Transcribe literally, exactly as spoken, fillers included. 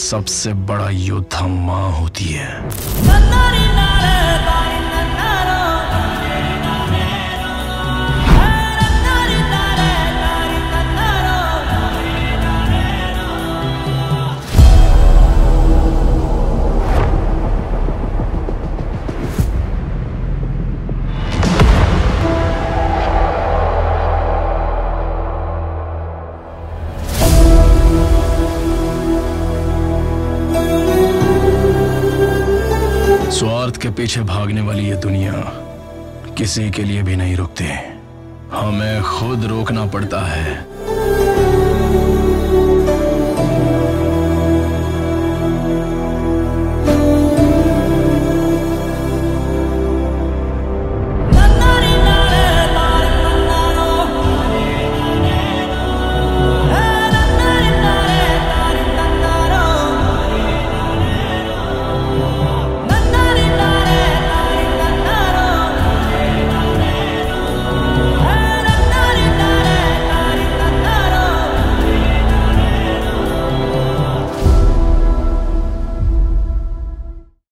सबसे बड़ा योद्धा माँ होती स्वार्थ के पीछे भागने वाली ये दुनिया किसी के लिए भी नहीं रुकती, हमें खुद रोकना पड़ता है।